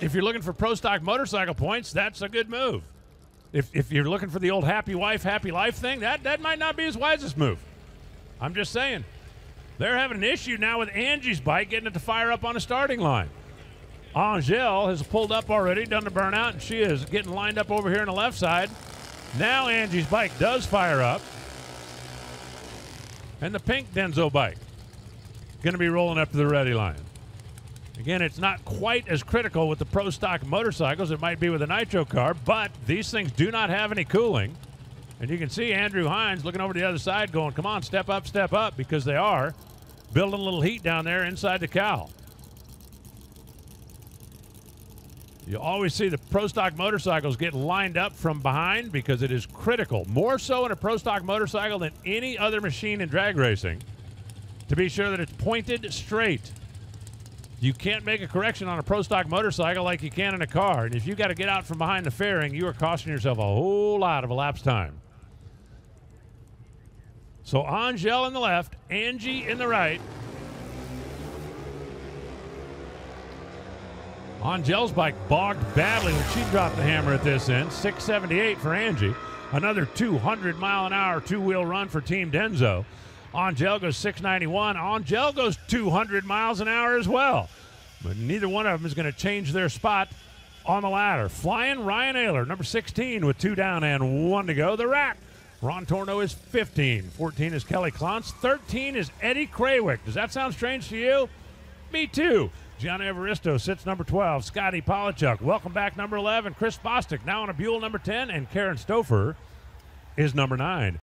If you're looking for Pro Stock Motorcycle points, that's a good move. If you're looking for the old happy wife, happy life thing, that might not be his wisest move. I'm just saying. They're having an issue now with Angie's bike getting it to fire up on a starting line. Angelle has pulled up already, done the burnout, and she is getting lined up over here on the left side. Now Angie's bike does fire up. And the pink Denso bike going to be rolling up to the ready line. Again, it's not quite as critical with the Pro Stock motorcycles. It might be with a nitro car, but these things do not have any cooling. And you can see Andrew Hines looking over the other side going, come on, step up, because they are building a little heat down there inside the cowl. You always see the Pro Stock motorcycles get lined up from behind because it is critical, more so in a Pro Stock motorcycle than any other machine in drag racing, to be sure that it's pointed straight. You can't make a correction on a Pro Stock motorcycle like you can in a car, and if you got to get out from behind the fairing, you are costing yourself a whole lot of elapsed time. So Angelle in the left, Angie in the right. Angelle's bike bogged badly when she dropped the hammer at this end. 678 for Angie. Another 200-mile-an-hour two-wheel run for Team Denso. Angelle goes 691. Angelle goes 200 miles an hour as well. But neither one of them is going to change their spot on the ladder. Flying Ryan Ayler, number 16, with two down and one to go. The wrap. Ron Torno is 15. 14 is Kelly Klontz. 13 is Eddie Kraywick. Does that sound strange to you? Me too. Gianna Evaristo sits number 12. Scotty Polichuk, welcome back, number 11. Chris Bostic now on a Buell, number 10. And Karen Stouffer is number 9.